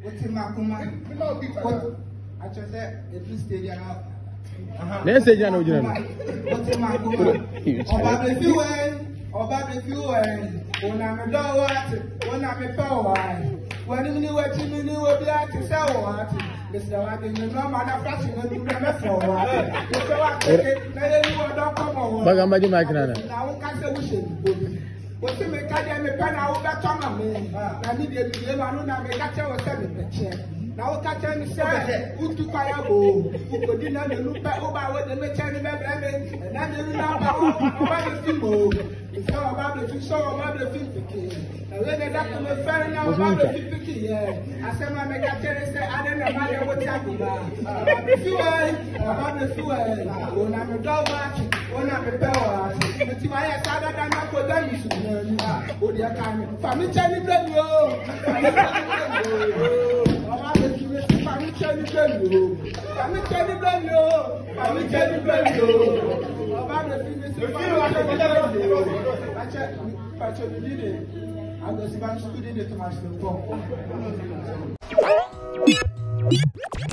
I